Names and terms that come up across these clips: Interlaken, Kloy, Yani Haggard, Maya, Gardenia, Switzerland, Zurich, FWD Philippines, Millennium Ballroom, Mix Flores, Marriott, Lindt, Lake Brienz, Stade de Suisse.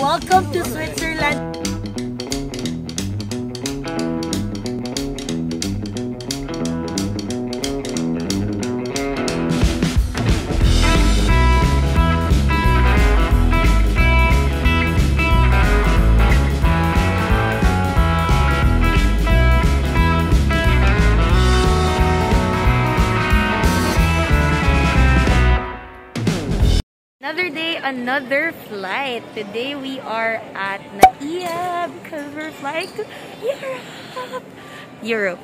Welcome to Switzerland! Another day, another flight. Today we are at Maya because we're flying to Europe.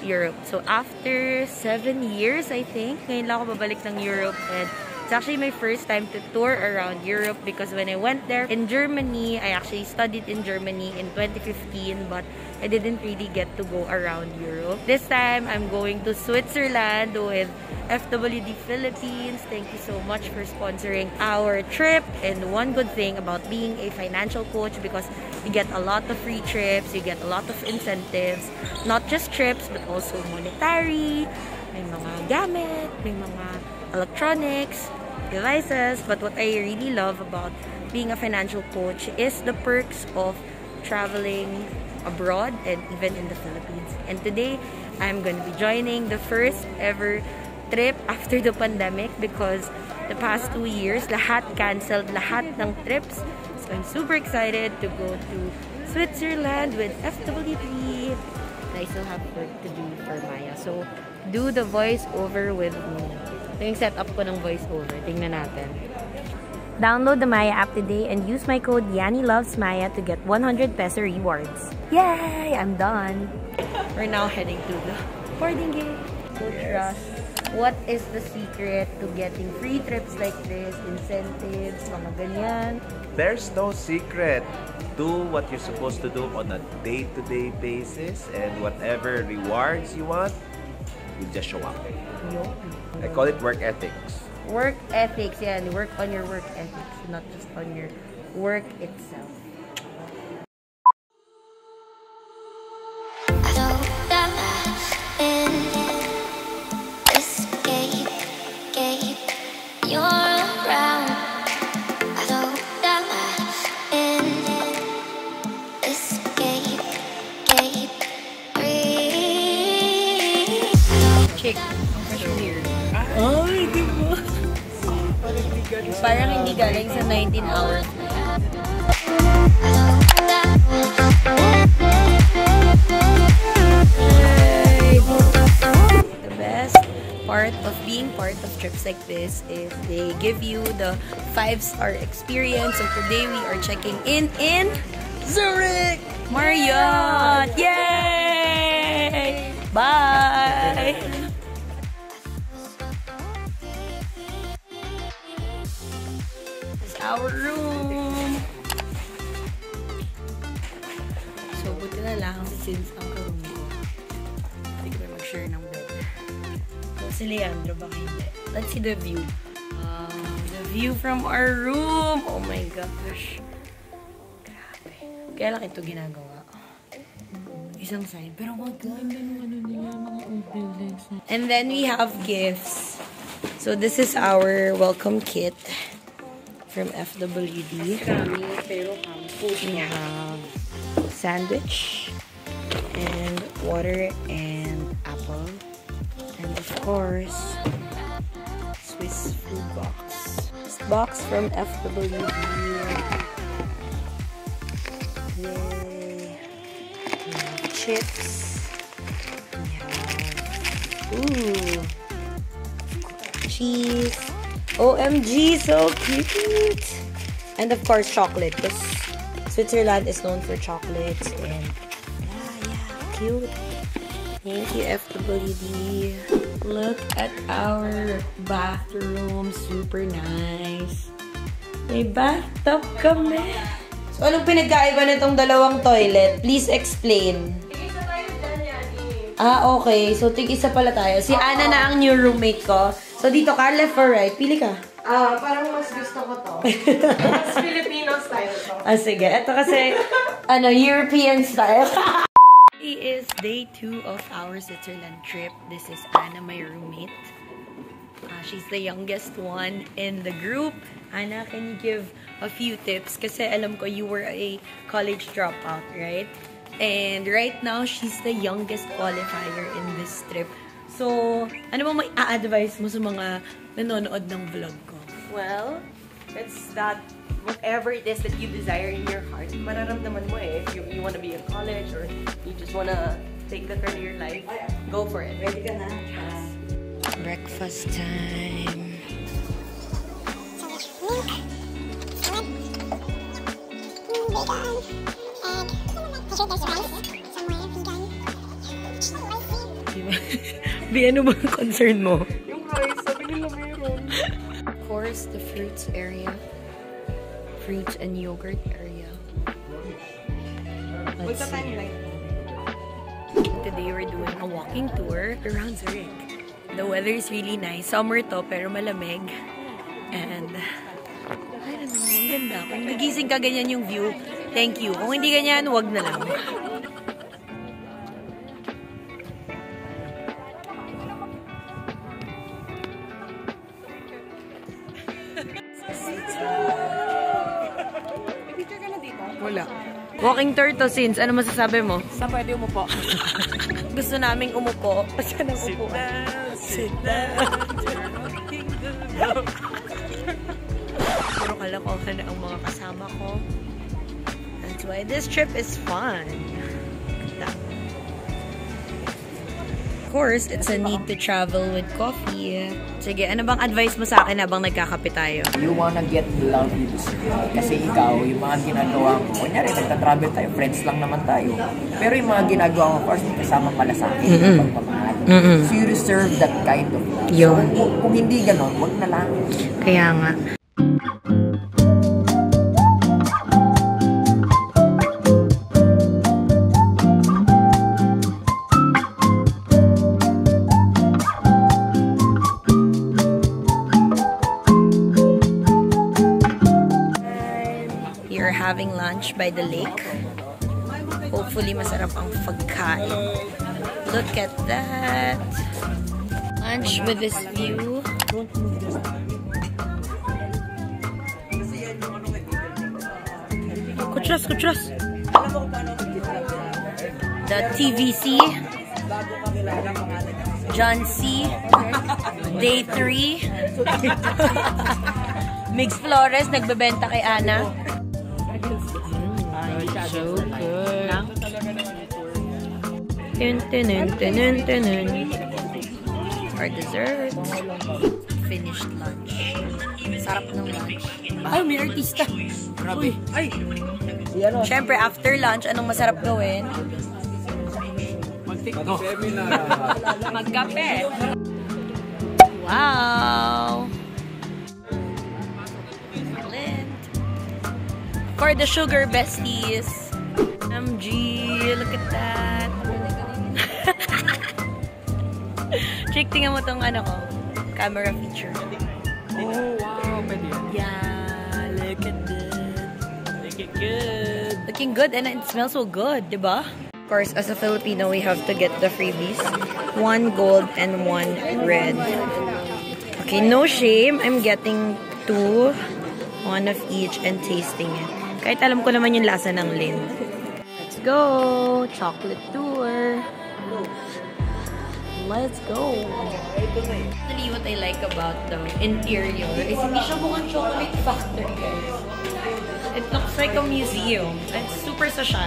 Europe. So after 7 years, I think, ngayon lang ako babalik ng Europe, and it's actually my first time to tour around Europe because when I went there in Germany, I actually studied in Germany in 2015, but I didn't really get to go around Europe. This time, I'm going to Switzerland with FWD Philippines. Thank you so much for sponsoring our trip. And one good thing about being a financial coach, because you get a lot of free trips, you get a lot of incentives, not just trips, but also monetary, may mga gamit, may mga electronics, devices. But what I really love about being a financial coach is the perks of traveling abroad and even in the Philippines. And today, I'm going to be joining the first ever trip after the pandemic because the past 2 years, lahat canceled, lahat ng trips. So I'm super excited to go to Switzerland with FWD. I still have work to do for Maya. So do the voiceover with me. Ito yung setup ko ng voiceover. Tingnan natin. Download the Maya app today and use my code YaniLovesMaya to get 100 peso rewards. Yay! I'm done. We're now heading to the boarding gate. Yes. What is the secret to getting free trips like this? Incentives, mga ganyan. There's no secret. Do what you're supposed to do on a day-to-day basis, and whatever rewards you want, you just show up. I call it work ethics. Work ethics, yeah, and work on your work ethics, not just on your work itself. Chick, cashier. Oh, di ba? Parang hindi galing sa 19 hours. The best part of being part of trips like this is they give you the 5-star experience. So today we are checking in Zurich! Marriott! Yay! Bye! Our room. So, buti na lang since ang room ko, hindi ko mag-share ng bed. So, si Leandro baka hindi. Let's see the view. The view from our room. Oh my gosh. Grabe. Kaya lang ito ginagawa. Isang side. Pero wag lang ano nila mga buildings. And then we have gifts. So, this is our welcome kit from FWD. We have sandwich and water and apple, and of course Swiss food box. This box from FWD. Yay! We have chips. We have cheese. OMG, so cute! And of course, chocolate, because Switzerland is known for chocolates. And yeah, cute. Thank you, FWD. Look at our bathroom, super nice. May bathtub kami. So, anong pinagkaiba nitong dalawang toilet? Please explain. Tig-isa tayo dyan, Yani. Ah, okay. So, tig-isa pala tayo. Si Ana na ang new roommate ko. So, dito ka, left or right? Pili ka. Ah, parang mas gusto ko to. Mas Filipino style to. Ah, sige. Ito kasi, European style. It is day 2 of our Switzerland trip. This is Anna, my roommate. She's the youngest one in the group. Ana, can you give a few tips? Kasi alam ko you were a college dropout, right? And right now, she's the youngest qualifier in this trip. So, ano bang i-advise mo sa mga nanonood ng vlog ko? Well, it's that whatever it is that you desire in your heart, mararamdaman mo eh. If you want to be in college or you just want to take the career life, go for it. Ready ka na? Yes. Breakfast time. Be ano bang concern mo? Yung rice, sabi nila mayroon. Of course, the fruits area. Fruits and yogurt area. Let's see. Today we're doing a walking tour around Zurich. The weather is really nice. Summer to, pero malamig. And, I don't know, ang ganda. Kung nagising ka ganyan yung view, thank you. Kung hindi ganyan, wag na lang. Wala. Walking tour to, Sins. Ano masasabi mo? Saan pwede umupo? Gusto naming umupo. Saan ang upuan? Sit down. Puro kalokohan na ang mga kasama ko. That's why this trip is fun. Of course, it's a need to travel with coffee. Sige, ano bang advice mo sa akin habang nagkakape tayo? You wanna get lovely this year. Kasi ikaw, yung mga ginagawa mo, kunyari, nagtatravel tayo, friends lang naman tayo. Pero yung mga ginagawa mo, of course, kasama pala sa akin, pagpamahal. So you deserve that kind of love. Yun. So, kung hindi ganon, wag na lang. Kaya nga. Having lunch by the lake. Hopefully, masarap ang pagkain. Look at that! Lunch with this view. Kutras, kutras! The TVC. John C. Day 3. Mix Flores, nagbebenta kay Ana. So good. Our dessert. Finished lunch. Sarap ng lunch. Ay, may artista. Grabe. Ay. Siyempre, after lunch, anong masarap gawin? Magkape. Wow. For the sugar besties. MG, look at that. Check, tingnan mo tong ano ko. Camera feature. Oh, wow. Yeah, look at that. Looking good. Looking good and it smells so good, diba? Of course, as a Filipino, we have to get the freebies. 1 gold and 1 red. Okay, no shame. I'm getting 2, 1 of each and tasting it. Kahit alam ko naman yung lasa ng Lindt. Let's go! Chocolate tour! Let's go! Actually, what I like about the interior is hindi siya mukhang chocolate factory, guys. It looks like a museum. It's super social.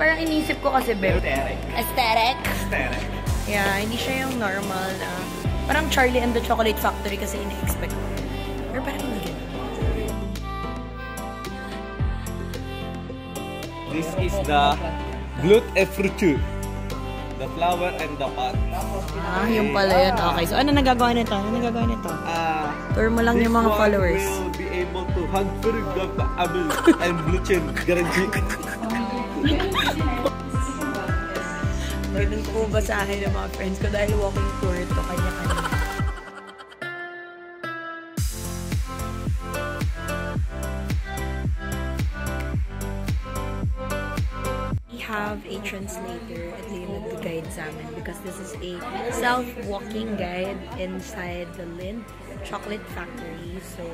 Parang inisip ko kasi, babe. Aesthetic. Aesthetic? Aesthetic. Yeah, hindi siya yung normal na... Parang Charlie and the Chocolate Factory kasi ina-expect ko. Or parang hindi. This is the glut et fructu. The flower and the pot. Ah, yung pala yun. Okay, so ano nagagawa nito? Ano nagagawa nito? Tour mo lang yung mga followers. This one will be able to hunt for the apple and blue chin. Guaranteed. Ganun po ba sa akin ng mga friends ko dahil walking tour to kanya-kanya. have a translator at Lindt to guide sa amin because this is a self-walking guide inside the Lindt chocolate factory. So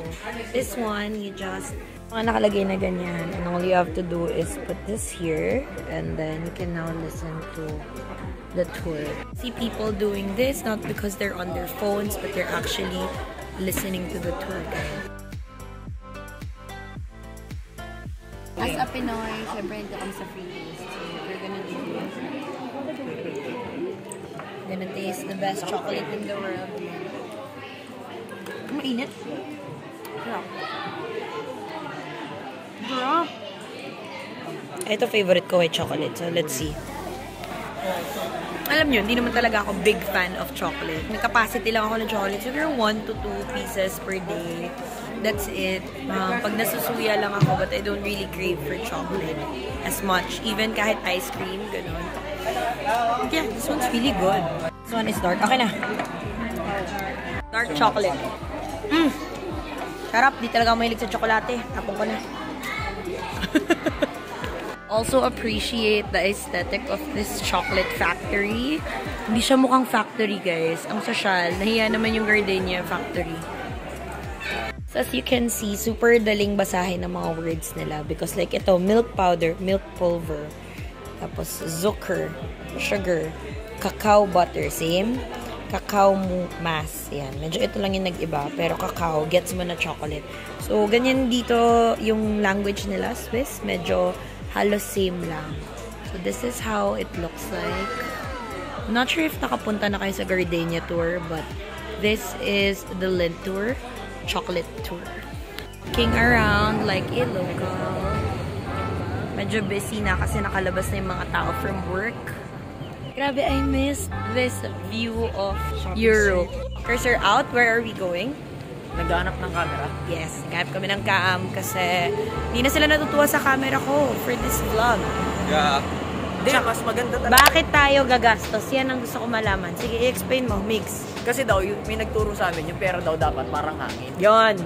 this one, you just nakalagay na ganyan, and all you have to do is put this here, and then you can now listen to the tour. See people doing this not because they're on their phones, but they're actually listening to the tour guide. As a Pinoy, syempre hindi kami sa free taste. So we're gonna do this. We're gonna taste the best chocolate in the world. Mainit. Sarap. Sarap. Ito favorite ko ay chocolate. So let's see. Alam nyo, hindi naman talaga ako big fan of chocolate. May capacity lang ako ng chocolate. So, we're 1 to 2 pieces per day. That's it. Pag nasusuya lang ako, but I don't really crave for chocolate as much. Even kahit ice cream, ganun. But yeah, this one's really good. This one is dark. Okay na. Dark chocolate. Mmm! Sarap. Di talaga mahilig sa chocolate. Tapong ko na. Also appreciate the aesthetic of this chocolate factory. Hindi siya mukhang factory, guys. Ang social. Nahiya naman yung Gardenia factory. So as you can see, super daling basahin ng mga words nila. Because like ito, milk powder, milk pulver. Tapos zucker, sugar, cacao butter. Same. Cacao mass. Yan. Medyo ito lang yung nag-iba. Pero cacao, gets mo na chocolate. So ganyan dito yung language nila, Swiss. Medyo halos same lang. So this is how it looks like. I'm not sure if nakapunta na kayo sa Gardenia tour, but this is the Lindt tour, chocolate tour. Walking around like Ilocal. Medyo busy na kasi nakalabas na yung mga tao from work. Grabe, I missed this view of Europe. Cursor out, where are we going? Naghanap ng camera? Yes, naghanap kami ng kaam kasi hindi na sila natutuwa sa camera ko for this vlog. Yeah. Tsaka mas maganda talaga. Bakit tayo gagastos? Yan ang gusto ko malaman. Sige, i-explain mo, Mix. Kasi daw, may nagturo sa amin, yung pera daw dapat parang hangin. Yon.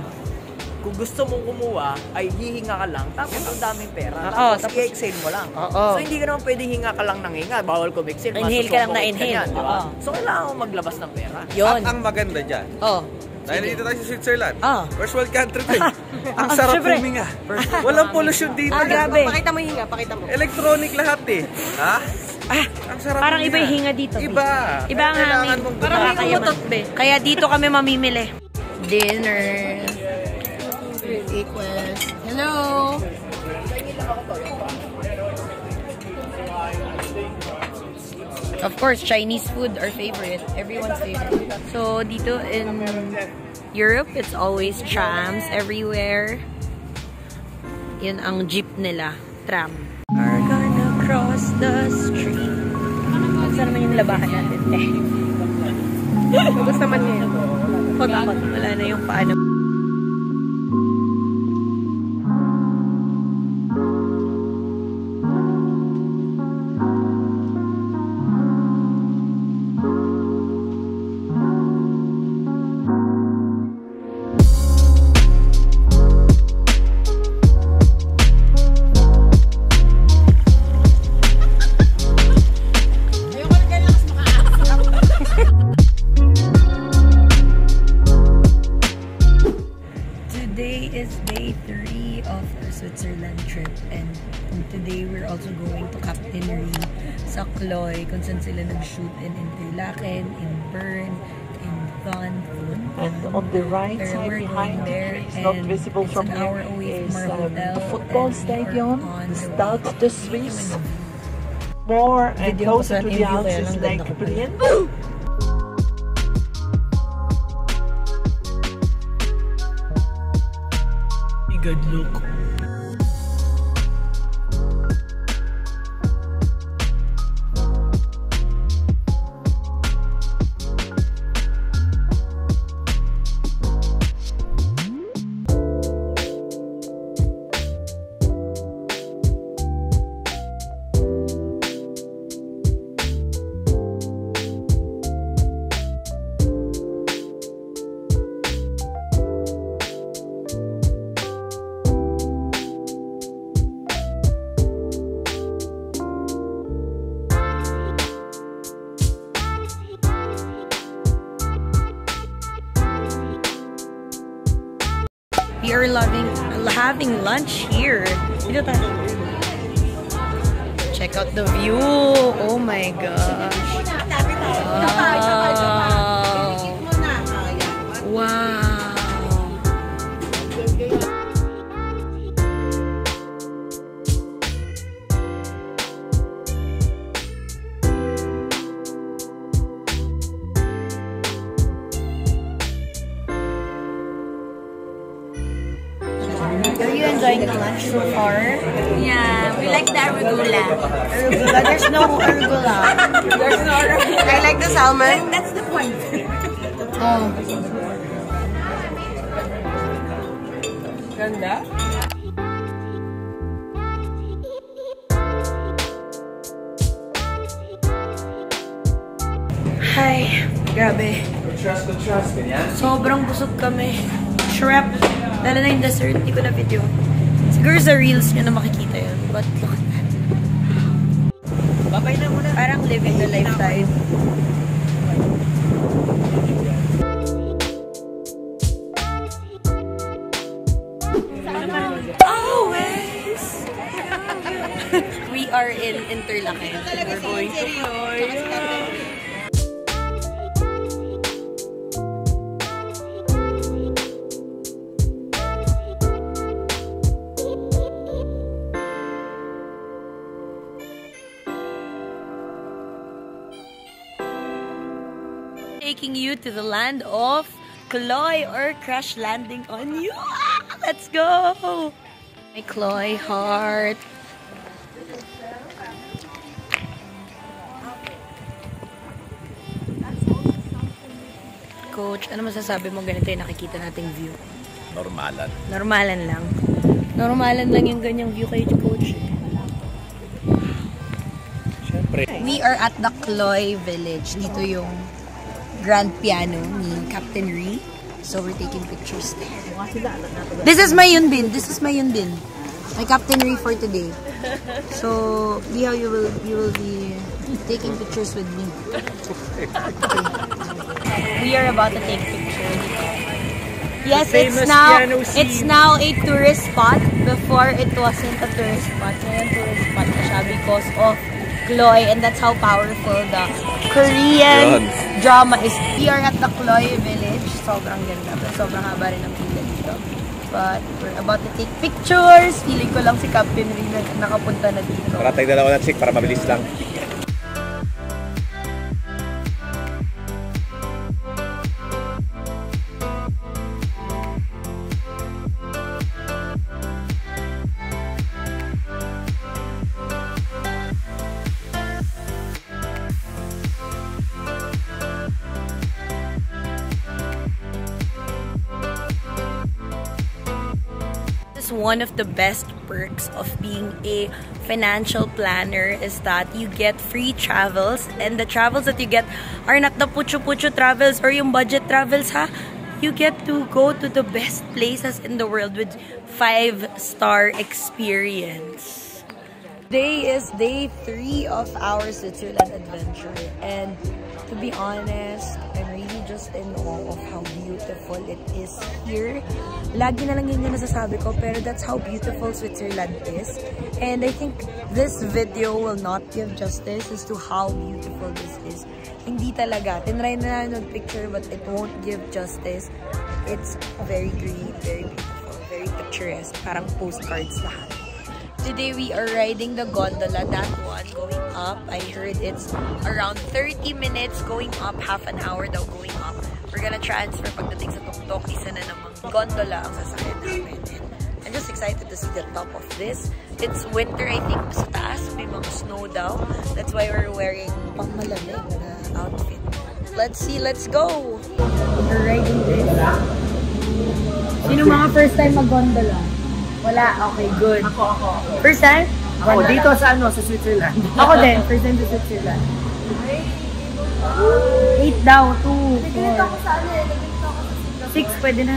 Kung gusto mong kumuha, ay hihinga ka lang. Tapos ang daming pera. Oo, tapos i-exhale mo lang. Oo. So hindi ka naman pwedeng hinga ka lang ng hinga. Bawal ko exhale. Inhale ka lang na inhale. Yan, diba? So kailangan mo maglabas ng pera. Yon. At ang maganda dyan. Oo. Dahil dito tayo sa Switzerland. Oh. First world country. Ang sarap huminga. Walang pollution dito. Ah, grabe. Pakita mo yung hinga, pakita mo. Electronic lahat eh. Ha? Ah, ang sarap. Parang iba yung hinga dito. Iba. Iba ang hangin. Parang humutot be. Kaya dito kami mamimili. Dinner. Request. Hello. Of course, Chinese food, our favorite. Everyone's favorite. So, dito in Europe, it's always trams everywhere. Yun ang jeep nila. Tram. We're gonna cross the street. Saan naman yung labakan natin? Eh. Gusto naman yun. Hot. Wala na yung paano. Switzerland trip, and today we're also going to Captainry sa Kloy, kung saan sila nag-shoot in Interlaken, in Bern, in Thun. And on the right side behind there, it's not visible from here, is the football stadium, Stade de Suisse. More and closer to the house is Lake Brienz. Good look. having lunch here. Check out the view. Oh my gosh. Wow. Wow. So far, yeah, we like the arugula. Arugula, there's no arugula. There's no arugula. I like the salmon. That's the point. Oh. Ganda. Hi, grabe. Contrast, ganyan. Sobrang busog kami. Shrap. Lalo na yung dessert, hindi ko na video. Siguro sa reels nyo na makikita yun. But look at that. Babay na muna. Parang living the life tayo. Always! We are in Interlaken. We're going to Kloy. Taking you to the land of Kloy or crash landing on you. Ah, let's go! My Kloy heart. Coach, ano masasabi mo ganito yung nakikita nating view? Normalan. Normalan lang. Normalan lang yung ganyang view kayo, Coach. Siyempre. We are at the Kloy village. Dito yung grand piano ni Captain Ree. So we're taking pictures there. This is my Yunbin. This is my Yunbin. My Captain Ree for today. So Leo, you will be taking pictures with me. Okay. We are about to take pictures. Yes, it's now a tourist spot. Before it wasn't a tourist spot. Ngayon tourist spot na siya because of Kloy, and that's how powerful the Korean drama is. We are at the Kloy village. Sobrang ganda, but sobrang haba rin ang pila dito. But we're about to take pictures. Feeling ko lang si Captain Ring na nakapunta na dito. Para tayo dalawa na chick para mabilis lang. One of the best perks of being a financial planner is that you get free travels, and the travels that you get are not the pucho-pucho travels or yung budget travels, ha? You get to go to the best places in the world with 5-star experience. Today is day 3 of our Switzerland adventure, and to be honest, I'm really just in awe of how beautiful it is here. Lagi na lang yun yung nasasabi ko, pero that's how beautiful Switzerland is. And I think this video will not give justice as to how beautiful this is. Hindi talaga. Tinry na lang yung picture, but it won't give justice. It's very green, very beautiful, very picturesque. Parang postcards lahat. Today we are riding the gondola, that one, going up. I heard it's around 30 minutes, going up half an hour daw going up. We're gonna transfer pagdating sa tuktok, isa na namang gondola ang sasayan namin. I'm just excited to see the top of this. It's winter, I think, sa taas, may mga snow daw. That's why we're wearing pangmalamig na outfit. Let's see, let's go! We're riding this. Sino mga first time mag-gondola? Wala, okay, good. Ako. First time? Ako, dito sa ano, sa Switzerland. Ako din, first time sa Switzerland. 8 daw, 2, 4. Nagilito ako sa ano, nagilito ako sa Singapore. 6, pwede na.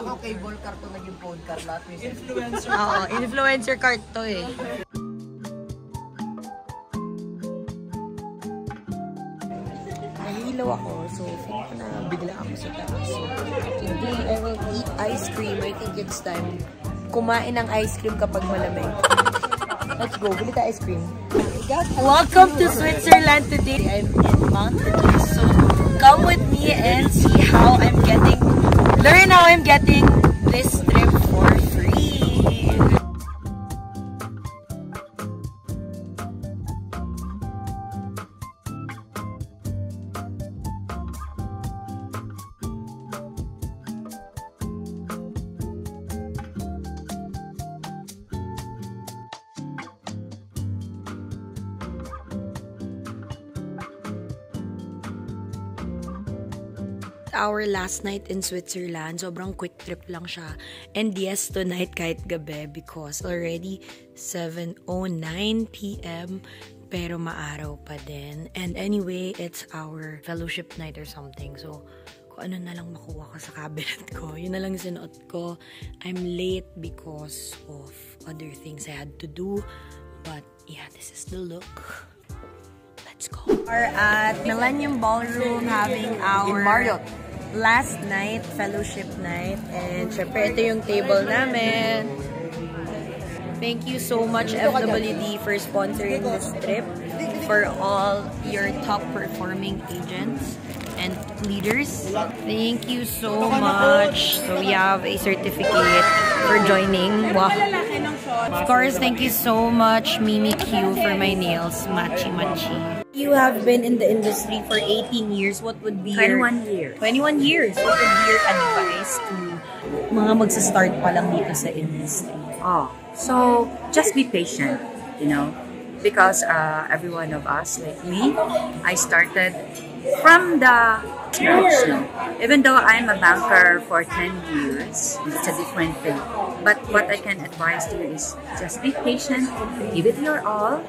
Ako kay Volcar to naging phone card lahat. Influencer card. Oo, influencer card to eh. nagsilaw ako. So, feeling ko na bigla ako sa taas. So, today I will eat ice cream. I think it's time. Kumain ng ice cream kapag malamig. Let's go. Bili tayo ice cream. Welcome to Switzerland today. I'm in mountains. So, come with me and see how I'm getting, learn how I'm getting this trip for free. Our last night in Switzerland, sobrang quick trip lang siya. And yes, tonight kahit gabi because already 7:09 p.m. pero maaraw pa din. And anyway, it's our fellowship night or something. So, kung ano na lang makuha ko sa cabinet ko, yun na lang sinuot ko. I'm late because of other things I had to do. But yeah, this is the look. Let's go. We're at Millennium Ballroom having our Marriott last night, fellowship night, and syempre ito yung table namin. Thank you so much FWD for sponsoring this trip, for all your top performing agents and leaders. Thank you so much. So we have a certificate for joining. Wow. Of course, thank you so much Mimi Q for my nails. Machi machi. You have been in the industry for 18 years. What would be 21 years. 21 years. What would be your advice to mga magsa-start pa lang dito sa industry? Oh, so just be patient, you know, because every one of us, like me, I started from the scratch. No? Even though I'm a banker for 10 years, it's a different thing. But what I can advise you is just be patient, give it your all.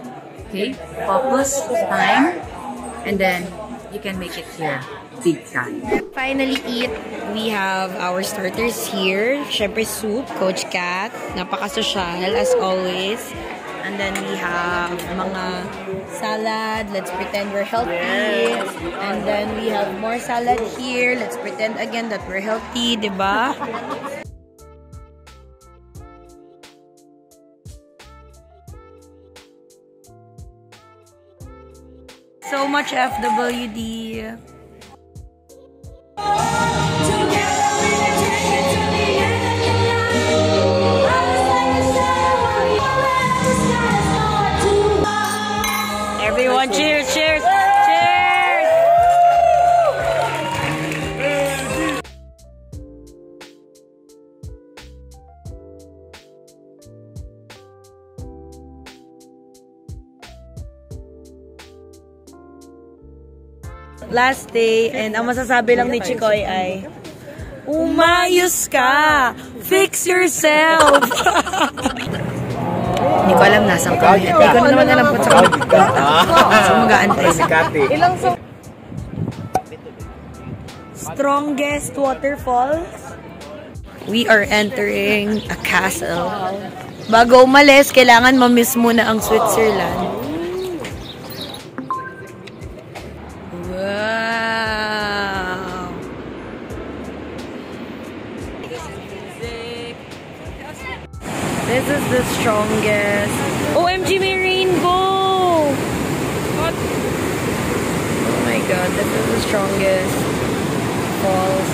Okay, focus, time, and then you can make it here. Big time. Finally eat. We have our starters here. Syempre soup, Coach Cat. Napaka-social as always. And then we have mga salad. Let's pretend we're healthy. And then we have more salad here. Let's pretend again that we're healthy, diba? So much FWD. Everyone cheers, cheers, cheers! Last day, and ang masasabi lang ni Chikoy ay umayos ka! Fix yourself! Hindi ko alam nasang ko. Hindi ko naman alam kung saan ko. So mag-aantay si Kati. Strongest waterfalls. We are entering a castle. Bago umalis, kailangan mamiss muna ang Switzerland. This is the strongest. OMG, may rainbow! What? Oh my god, this is the strongest falls.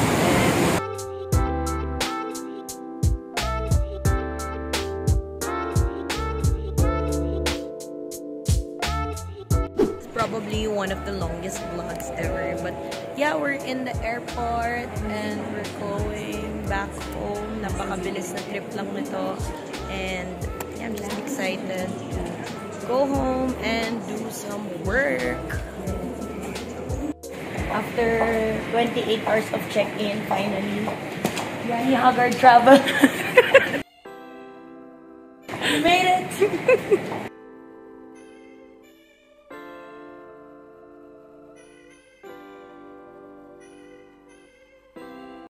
It's probably one of the longest vlogs ever. But yeah, we're in the airport and we're going back home. Napakabilis na trip lang nito. And yeah, I'm just excited to go home and do some work. After 28 hours of check-in, finally, Yani Haggard travel. We made it!